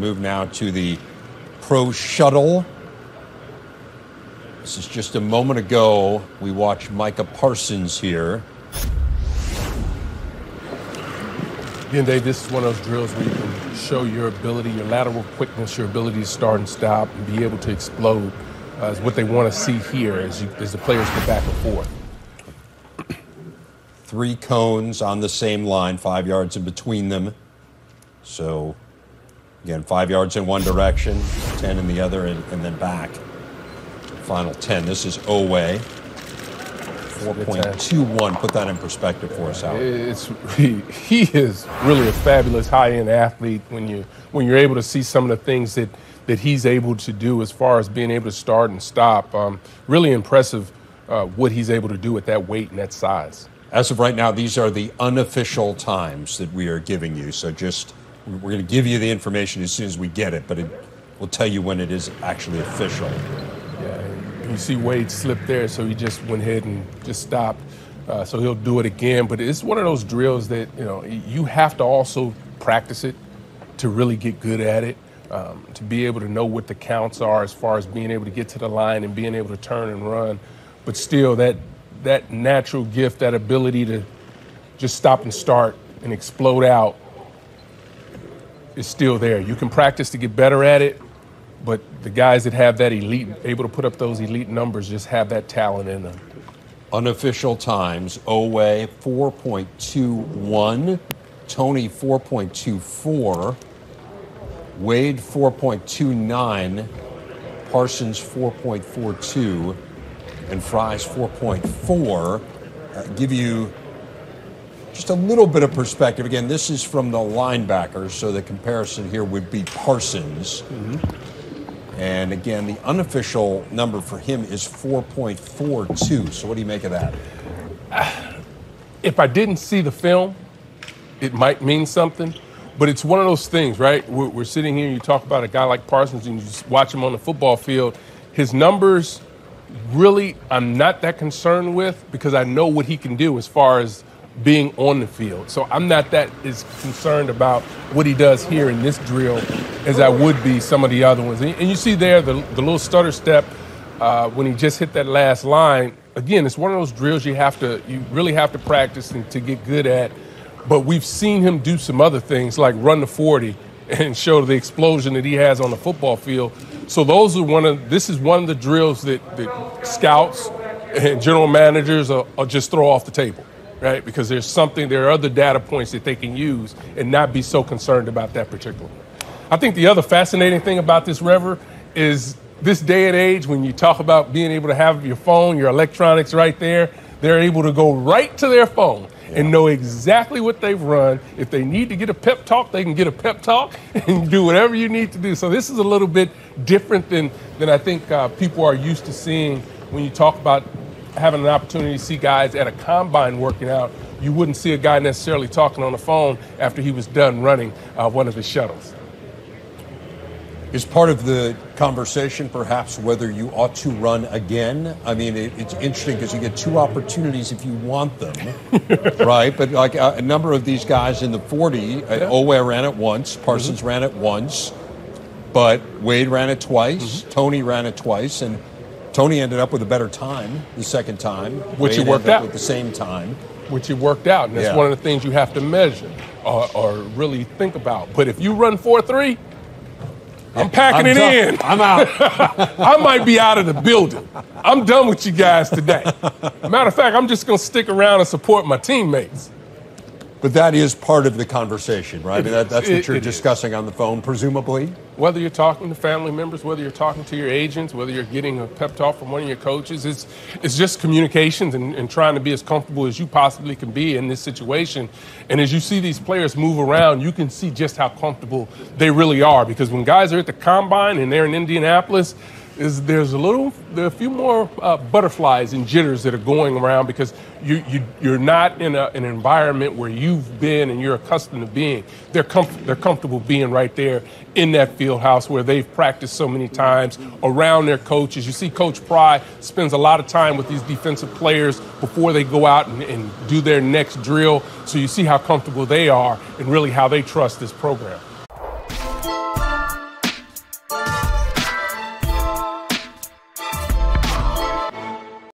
going to move now to the Pro Shuttle. This is just a moment ago. We watched Micah Parsons here. Again, Dave, this is one of those drills where you can show your ability, your lateral quickness, your ability to start and stop and be able to explode is what they want to see here as the players go back and forth. Three cones on the same line, 5 yards in between them. So, again, 5 yards in one direction, 10 in the other, and then back. Final 10. This is Oweh. 4.21. Put that in perspective for us, Howard. He is really a fabulous high-end athlete when you're able to see some of the things that he's able to do as far as being able to start and stop. Really impressive what he's able to do at that weight and that size. As of right now, these are the unofficial times that we are giving you. So just we're going to give you the information as soon as we get it, but it will tell you when it is actually official. You see Wade slip there, so he just went ahead and just stopped. So he'll do it again. But it's one of those drills that, you know, you have to also practice it to really get good at it, to be able to know what the counts are as far as being able to get to the line and being able to turn and run. But still, that natural gift, that ability to just stop and start and explode out is still there. You can practice to get better at it. But the guys that have that elite, able to put up those elite numbers, just have that talent in them. Unofficial times, Oweh 4.21, Tony 4.24, Wade 4.29, Parsons 4.42, and Fries 4.4. Give you just a little bit of perspective. Again, this is from the linebackers, so the comparison here would be Parsons. Mm-hmm. And again, the unofficial number for him is 4.42. So what do you make of that? If I didn't see the film, it might mean something. But it's one of those things, right? We're sitting here, you talk about a guy like Parsons, and you just watch him on the football field. His numbers, really, I'm not that concerned with because I know what he can do as far as being on the field. So I'm not that as concerned about what he does here in this drill as I would be some of the other ones. And you see there the little stutter step when he just hit that last line. Again, it's one of those drills you really have to practice and to get good at. But we've seen him do some other things like run the 40 and show the explosion that he has on the football field. So those are this is one of the drills that scouts and general managers are just throw off the table. Right, because there are other data points that they can use and not be so concerned about that particular one. I think the other fascinating thing about this, Rever, is this day and age when you talk about being able to have your phone, your electronics right there, they're able to go right to their phone and know exactly what they've run. If they need to get a pep talk, they can get a pep talk and do whatever you need to do. So this is a little bit different than I think people are used to seeing when you talk about having an opportunity to see guys at a combine working out. You wouldn't see a guy necessarily talking on the phone after he was done running one of his shuttles. Is part of the conversation perhaps whether you ought to run again? I mean, it's interesting because you get two opportunities if you want them, right? But like a number of these guys in the 40, Oweh ran it once, Parsons ran it once, but Wade ran it twice, Tony ran it twice, and Tony ended up with a better time the second time, which he worked out with the same time, which he worked out. And that's one of the things you have to measure or really think about. But if you run 4.3, I'm packing it in. I'm out. I might be out of the building. I'm done with you guys today. Matter of fact, I'm just going to stick around and support my teammates. But that is part of the conversation, right? That's what you're discussing on the phone, presumably. Whether you're talking to family members, whether you're talking to your agents, whether you're getting a pep talk from one of your coaches, it's just communications and trying to be as comfortable as you possibly can be in this situation. And as you see these players move around, you can see just how comfortable they really are. Because when guys are at the combine and they're in Indianapolis, there are a few more butterflies and jitters that are going around because you're not in an environment where you've been and you're accustomed to being. They're comfortable being right there in that field house where they've practiced so many times around their coaches. You see Coach Pry spends a lot of time with these defensive players before they go out and do their next drill. So you see how comfortable they are and really how they trust this program.